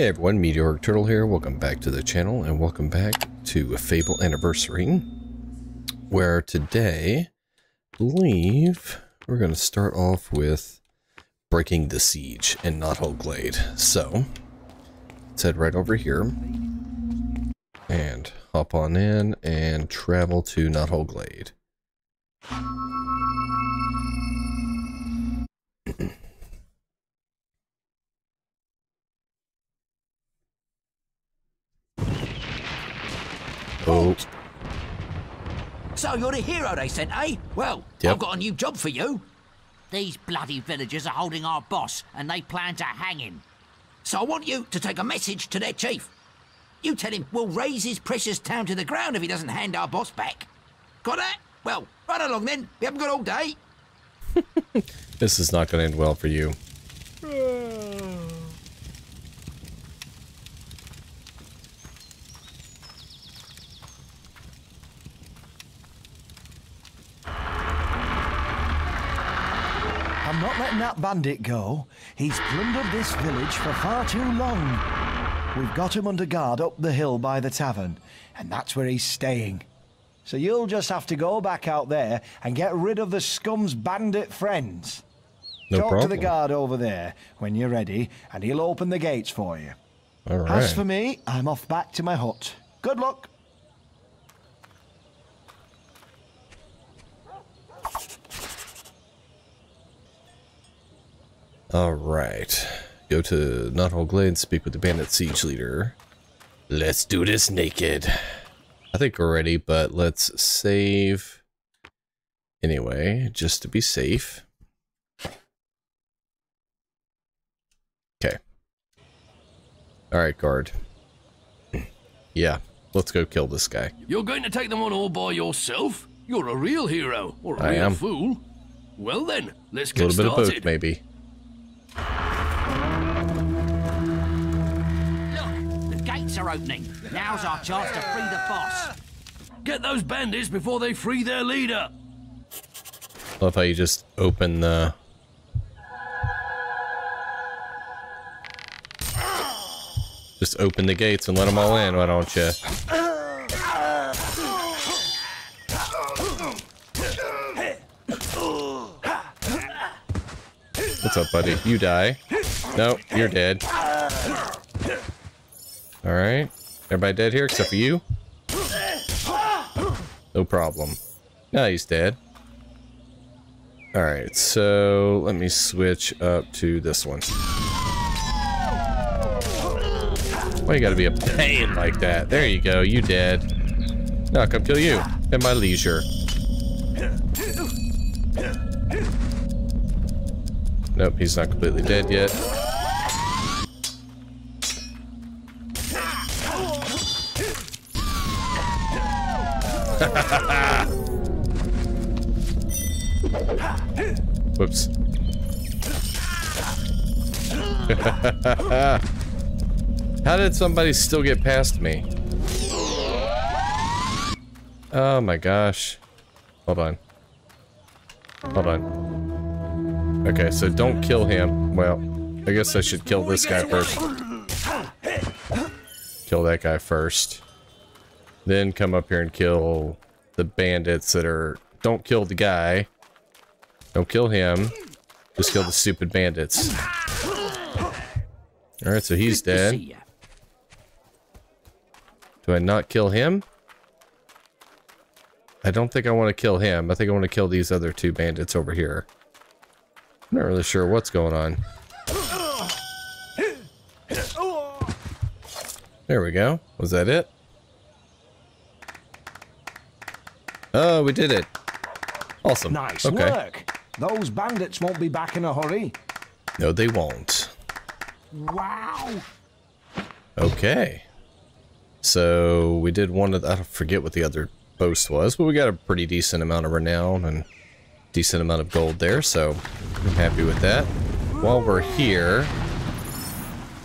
Hey everyone, Meteoric Turtle here. Welcome back to the channel and welcome back to a Fable Anniversary, where today, I believe, we're going to start off with breaking the siege in Knothole Glade. So, let's head right over here and hop on in and travel to Knothole Glade. Oh. So you're the hero they sent, eh? Well, yep. I've got a new job for you. These bloody villagers are holding our boss, and they plan to hang him. So I want you to take a message to their chief. You tell him we'll raise his precious town to the ground if he doesn't hand our boss back. Got that? Well, run along then. We haven't got all day. This is not going to end well for you. I'm not letting that bandit go. He's plundered this village for far too long. We've got him under guard up the hill by the tavern, and that's where he's staying. So you'll just have to go back out there and get rid of the scum's bandit friends. No problem. Talk to the guard over there when you're ready, and he'll open the gates for you. All right. As for me, I'm off back to my hut. Good luck. Alright, go to Knothole Glade, speak with the bandit siege leader. Let's do this naked. I think we're ready, but let's save anyway, just to be safe. Okay. Alright, guard. Yeah, let's go kill this guy. You're going to take them on all by yourself? You're a real hero, or a real fool. Well then, let's get started. A little bit of both, maybe. Look, the gates are opening. Now's our chance to free the boss. Get those bandits before they free their leader. Love how you just open the... Just open the gates and let them all in, why don't you? What's up, buddy? You die. No, you're dead. Alright. Everybody dead here except for you? No problem. Now he's dead. Alright, so let me switch up to this one. Why you gotta be a pain like that? There you go, you dead. Now I'll come kill you at my leisure. Nope, he's not completely dead yet. Whoops. How did somebody still get past me? Oh my gosh. Hold on. Hold on. Okay, so don't kill him. Well, I guess I should kill this guy first. Kill that guy first. Then come up here and kill the bandits that are... Don't kill the guy. Don't kill him. Just kill the stupid bandits. Alright, so he's dead. Do I not kill him? I don't think I want to kill him. I think I want to kill these other two bandits over here. I'm not really sure what's going on. There we go. Was that it? Oh, we did it. Awesome. Nice work. Those bandits won't be back in a hurry. No, they won't. Wow. Okay. So we did one of the, I forget what the other boast was, but we got a pretty decent amount of renown and decent amount of gold there, so I'm happy with that. While we're here,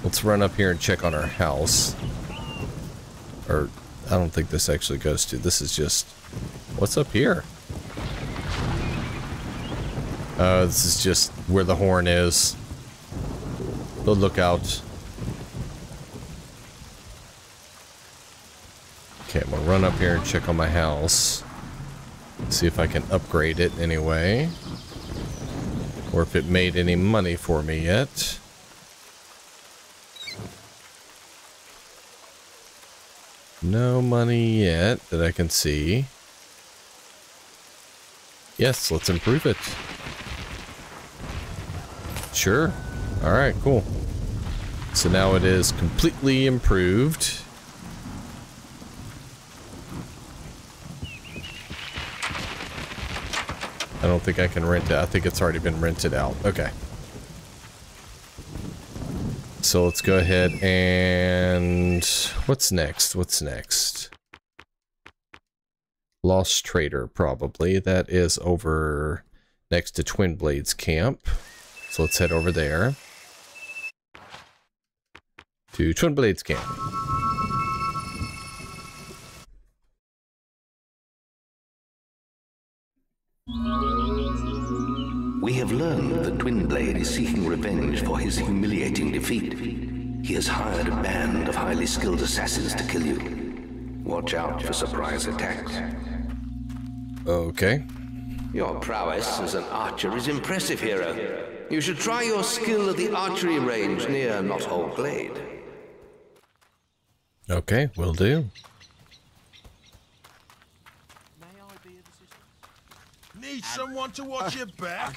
let's run up here and check on our house. Or, I don't think this actually goes to, this is just, what's up here? This is just where the horn is. The lookout. Okay, I'm gonna run up here and check on my house. See if I can upgrade it anyway. Or if it made any money for me yet. No money yet that I can see. Yes, let's improve it. Sure. Alright, cool. So now it is completely improved. I don't think I can rent it. I think it's already been rented out. Okay. So let's go ahead and... what's next? What's next? Lost Trader, probably. That is over next to Twin Blades Camp. So let's head over there. To Twin Blades Camp. We have learned that Twinblade is seeking revenge for his humiliating defeat. He has hired a band of highly skilled assassins to kill you. Watch out for surprise attacks. Okay. Your prowess as an archer is impressive, hero. You should try your skill at the archery range near Knothole Glade. Okay, will do. Need someone to watch your back?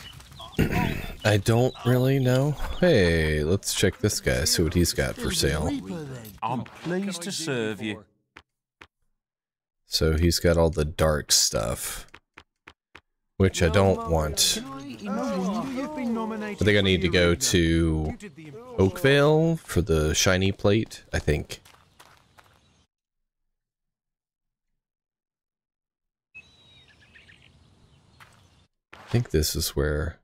I don't really know. Hey, let's check this guy, see what he's got for sale. I'm pleased to serve you. So he's got all the dark stuff, which I don't want. I think I need to go to Oakvale for the shiny plate, I think. I think this is where...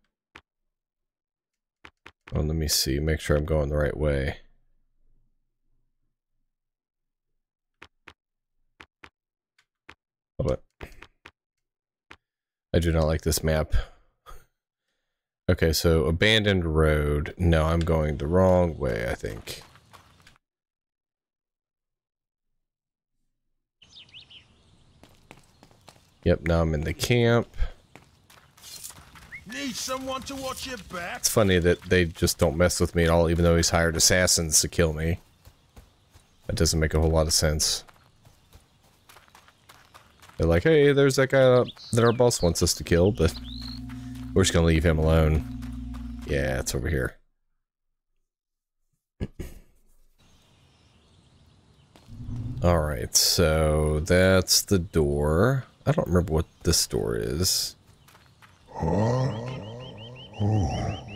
oh, let me see, make sure I'm going the right way. Hold on. I do not like this map. Okay, so abandoned road. No, I'm going the wrong way, I think. Yep, now I'm in the camp. Need someone to watch your back. It's funny that they just don't mess with me at all, even though he's hired assassins to kill me. That doesn't make a whole lot of sense. They're like, hey, there's that guy that our boss wants us to kill, but we're just gonna leave him alone. Yeah, it's over here. Alright, so that's the door. I don't remember what this door is. Huh? Oh,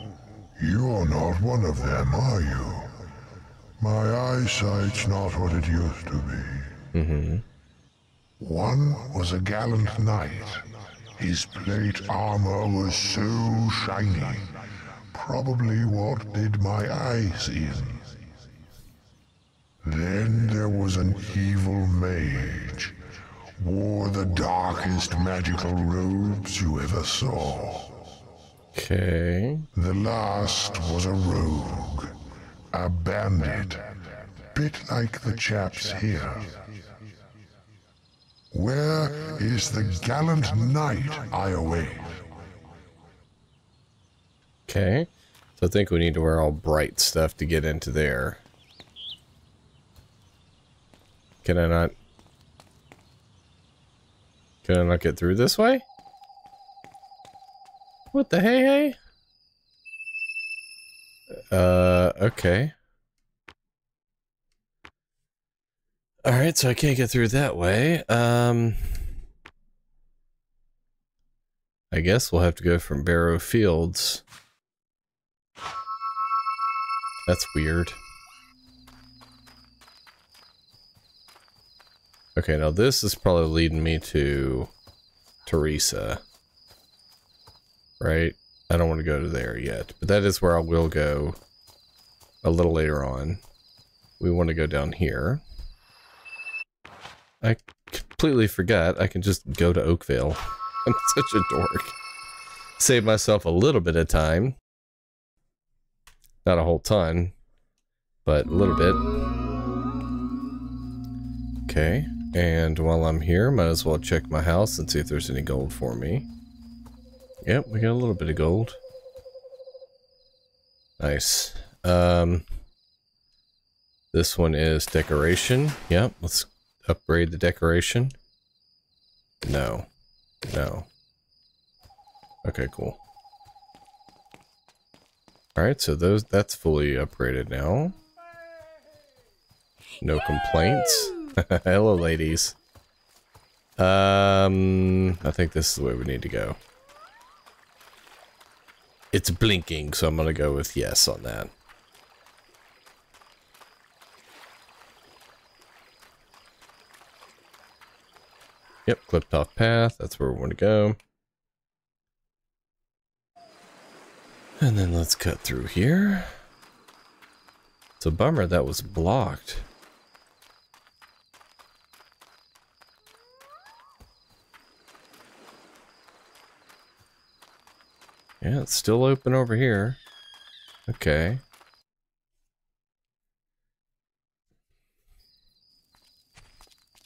you are not one of them, are you? My eyesight's not what it used to be. Mm-hmm. One was a gallant knight. His plate armor was so shiny, probably what did my eyes in. Then there was an evil mage. Wore the darkest magical robes you ever saw. Okay. The last was a rogue, a bandit, bit like the chaps here. Where is the gallant knight I await? Okay, so I think we need to wear all bright stuff to get into there. Can I not? Can I not get through this way? What the hey? Okay. Alright, so I can't get through that way. I guess we'll have to go from Barrow Fields. That's weird. Okay, now this is probably leading me to Teresa, right? I don't want to go to there yet, but that is where I will go a little later on. We want to go down here. I completely forgot I can just go to Oakvale. I'm such a dork. Save myself a little bit of time. Not a whole ton, but a little bit. Okay. And while I'm here, might as well check my house and see if there's any gold for me. Yep, we got a little bit of gold. Nice. This one is decoration. Yep, let's upgrade the decoration. No. No. Okay, cool. Alright, so that's fully upgraded now. No complaints. Hello, ladies. I think this is the way we need to go. It's blinking, so I'm gonna go with yes on that. Yep, clipped off path. That's where we want to go. And then let's cut through here. It's a bummer that was blocked. Yeah, it's still open over here. Okay.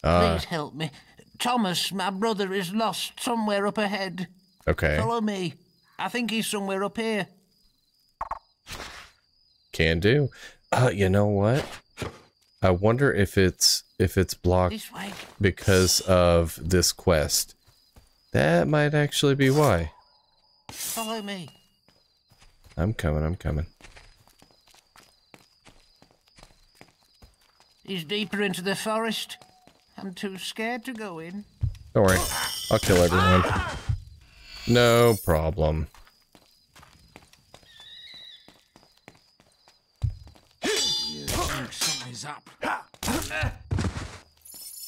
Please help me. Thomas, my brother, is lost somewhere up ahead. Okay. Follow me. I think he's somewhere up here. Can do. You know what? I wonder if it's blocked this way because of this quest. That might actually be why. Follow me. I'm coming, I'm coming. He's deeper into the forest. I'm too scared to go in. Don't worry. I'll kill everyone. No problem.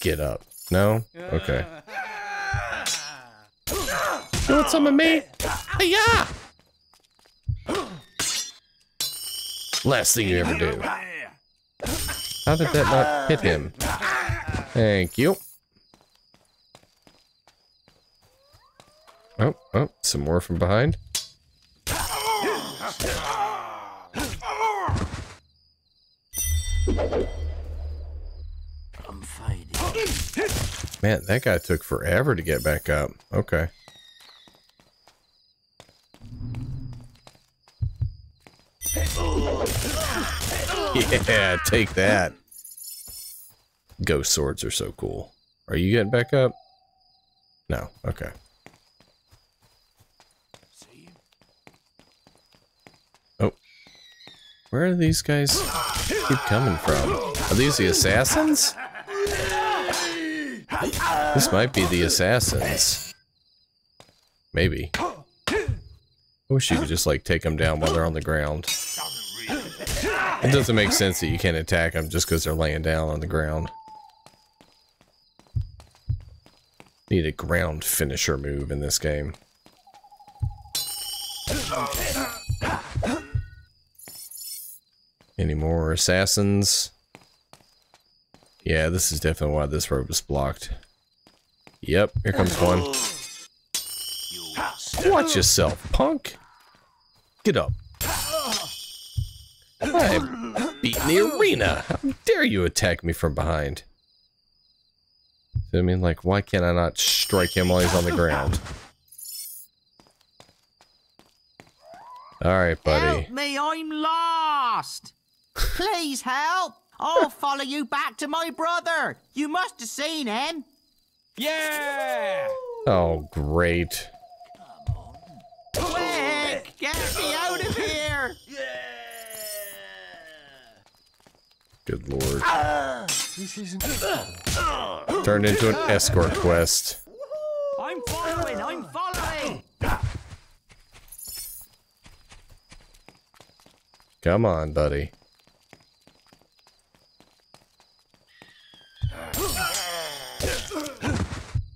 Get up. No? Okay. You want some of me? Yeah. Last thing you ever do. How did that not hit him? Thank you. Oh, oh, some more from behind. I'm fighting. Man, that guy took forever to get back up. Okay. Yeah, take that. Ghost swords are so cool. Are you getting back up? No. Okay. Oh. Where are these guys keep coming from? Are these the assassins? This might be the assassins. Maybe. I wish you could just, like, take them down while they're on the ground. It doesn't make sense that you can't attack them just because they're laying down on the ground. Need a ground finisher move in this game. Any more assassins? Yeah, this is definitely why this road was blocked. Yep, here comes one. Watch yourself, punk. Get up. I'm beating the arena. How dare you attack me from behind? I mean, like, why can't I not strike him while he's on the ground? Alright, buddy. Help me, I'm lost. Please help. I'll follow you back to my brother. You must have seen him. Yeah. Oh, great. Quick, get me out of here. Yeah. Good lord. This isn't turned into an escort quest. I'm following, I'm following. Come on, buddy.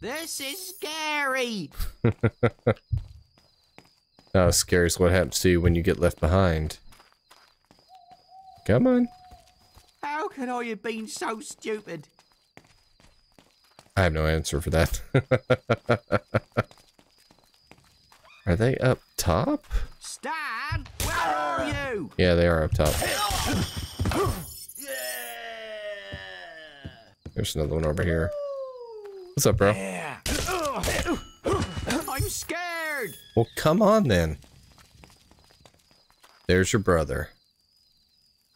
This is scary. Oh, scary is what happens to you when you get left behind. Come on. How could I have been so stupid? I have no answer for that. Are they up top? Stan, where are you? Yeah, they are up top. There's another one over here. What's up, bro? Yeah. I'm scared. Well, come on then. There's your brother.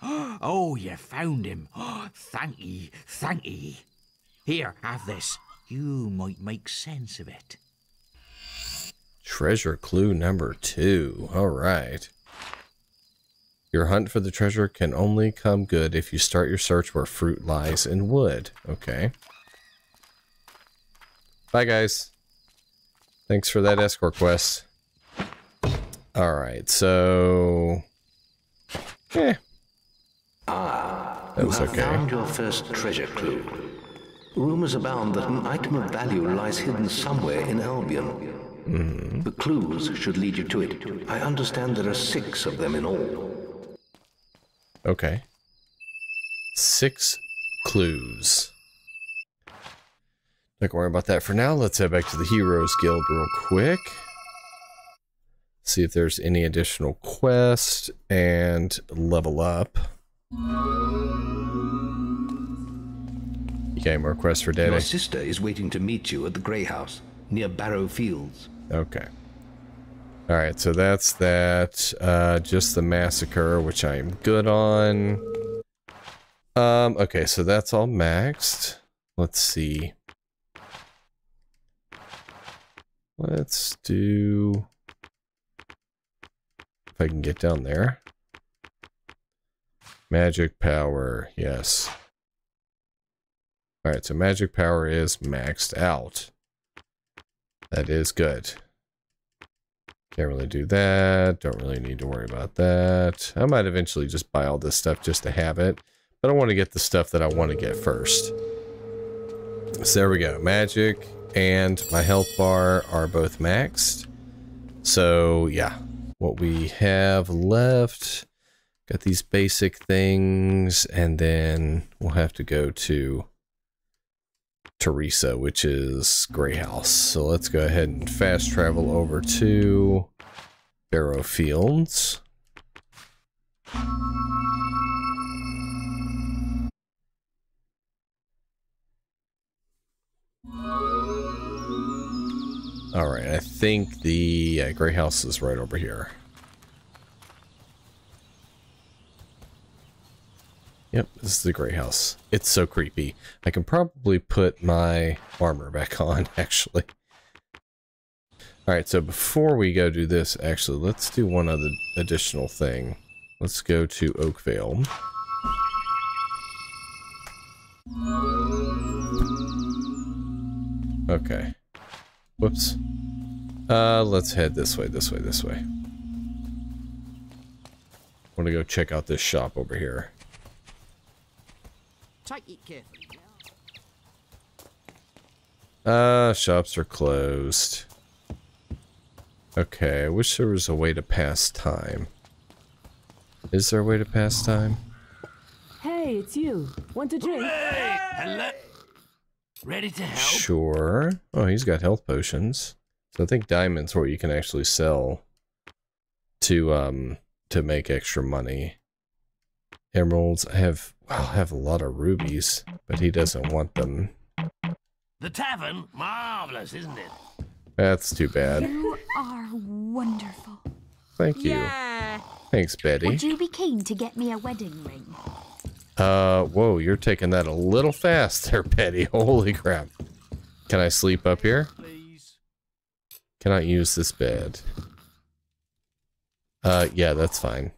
Oh, you found him. Thanky, thanky. Here, have this. You might make sense of it. Treasure clue number 2. All right. Your hunt for the treasure can only come good if you start your search where fruit lies in wood. Okay. Bye, guys. Thanks for that escort quest. All right, so... That was okay. You have found your first treasure clue. Rumors abound that an item of value lies hidden somewhere in Albion. Mm-hmm. The clues should lead you to it. I understand there are 6 of them in all. Okay. 6 clues. Don't worry about that for now. Let's head back to the Heroes Guild real quick. See if there's any additional quests and level up. Okay, more quests for Daddy. Your sister is waiting to meet you at the Grey House near Barrow Fields. Okay. All right, so that's that. Just the massacre, which I am good on. Okay, so that's all maxed. Let's see. Let's do... if I can get down there. Magic power, yes. Alright, so magic power is maxed out. That is good. Can't really do that. Don't really need to worry about that. I might eventually just buy all this stuff just to have it. But I want to get the stuff that I want to get first. So there we go. Magic and my health bar are both maxed. So, yeah. What we have left, got these basic things, and then we'll have to go to Teresa, which is Grey House. So let's go ahead and fast travel over to Barrow Fields. All right, I think the Grey House is right over here. Yep, this is the Grey House. It's so creepy. I can probably put my armor back on, actually. All right, so before we go do this, actually, let's do one other additional thing. Let's go to Oakvale. Okay. Whoops. Let's head this way, this way, this way. I want to go check out this shop over here. Shops are closed. Okay, I wish there was a way to pass time. Is there a way to pass time? Hey, it's you. Want a drink? Hey, hello. Ready to help? Sure. Oh, he's got health potions. So I think diamonds where you can actually sell to make extra money. Emeralds. I have a lot of rubies, but he doesn't want them. The tavern, marvelous, isn't it? That's too bad. You are wonderful. Thank you. Yeah. Thanks, Betty. Would you be keen to get me a wedding ring? Whoa, you're taking that a little fast there, Betty. Holy crap. Can I sleep up here? Please. Can I use this bed? Yeah, that's fine.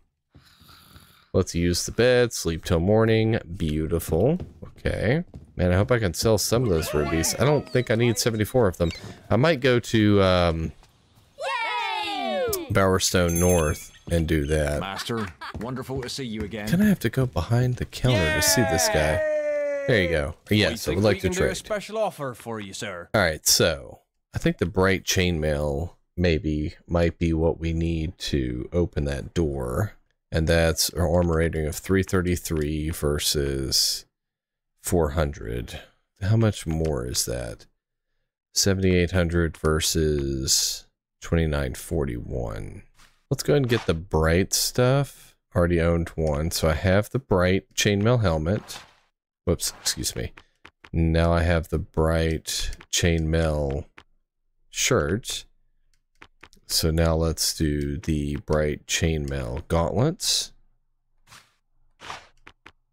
Let's use the bed, sleep till morning. Beautiful. Okay. Man, I hope I can sell some of those rubies. I don't think I need 74 of them. I might go to, Bowerstone North and do that. Master, wonderful to see you again. Can I have to go behind the counter to see this guy? There you go. Yes, I would like to trade. A special offer for you, sir. All right, so I think the bright chainmail maybe might be what we need to open that door, and that's an armor rating of 333 versus 400. How much more is that? 7,800 versus 2,941. Let's go ahead and get the bright stuff. Already owned one, so I have the bright chainmail helmet. Whoops, excuse me. Now I have the bright chainmail shirt. So now let's do the bright chainmail gauntlets.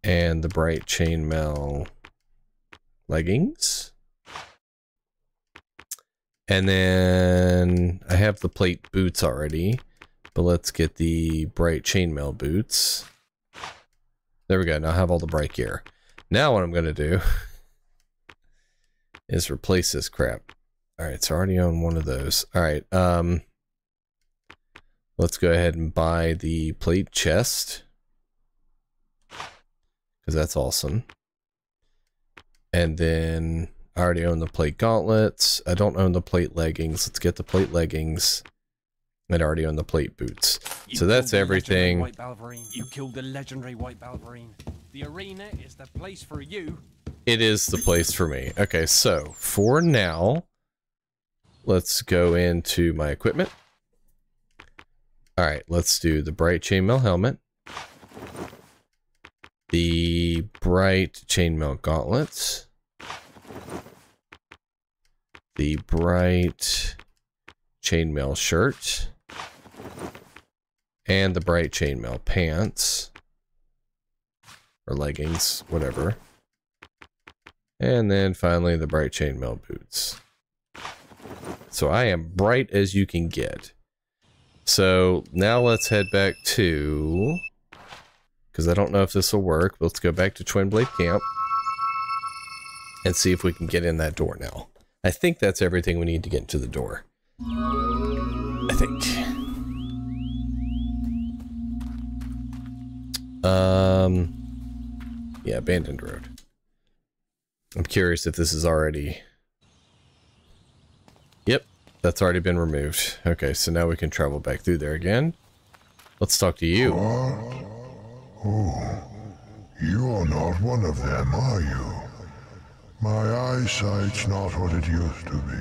And the bright chainmail leggings. And then I have the plate boots already, but let's get the bright chainmail boots. There we go. Now I have all the bright gear. Now what I'm going to do is replace this crap. All right. It's already on one of those. All right. Let's go ahead and buy the plate chest, because that's awesome. And then I already own the plate gauntlets. I don't own the plate leggings. Let's get the plate leggings. And I already own the plate boots. So that's everything. You killed the legendary White Balverine. The arena is the place for you. It is the place for me. Okay, so for now, let's go into my equipment. All right, let's do the bright chainmail helmet. The bright chainmail gauntlets. The bright chainmail shirt. And the bright chainmail pants. Or leggings, whatever. And then finally the bright chainmail boots. So I am bright as you can get. So now let's head back to... because I don't know if this will work, but let's go back to Twin Blade Camp and see if we can get in that door now. I think that's everything we need to get into the door. I think. Yeah, abandoned road. I'm curious if this is already... yep, that's already been removed. Okay, so now we can travel back through there again. Let's talk to you. Oh, you're not one of them, are you? My eyesight's not what it used to be.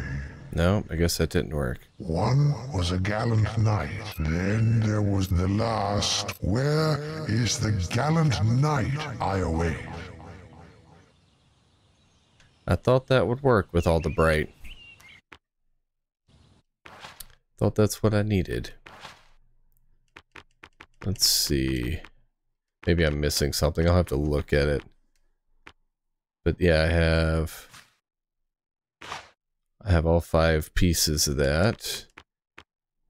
No, I guess that didn't work. One was a gallant knight. Then there was the last. Where is the gallant knight I await? I thought that would work with all the bright. Thought that's what I needed. Let's see. Maybe I'm missing something. I'll have to look at it. But yeah, I have all 5 pieces of that.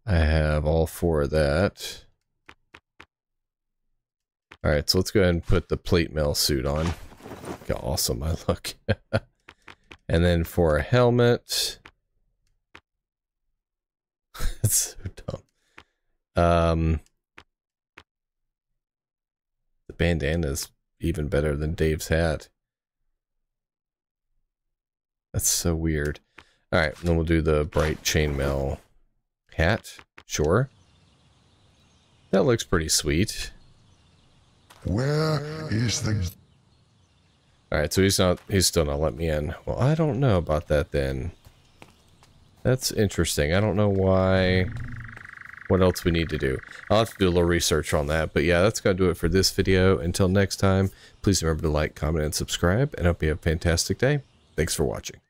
I have all 4 of that. All right, so let's go ahead and put the plate mail suit on. Look how awesome I look. And then for a helmet. That's so dumb. The bandana is even better than Dave's hat. That's so weird. All right, then we'll do the bright chainmail hat. Sure. That looks pretty sweet. Where is the... all right, so he's still not letting me in. Well, I don't know about that then. That's interesting. I don't know why... what else we need to do. I'll have to do a little research on that. But yeah, that's going to do it for this video. Until next time, please remember to like, comment, and subscribe. And I hope you have a fantastic day. Thanks for watching.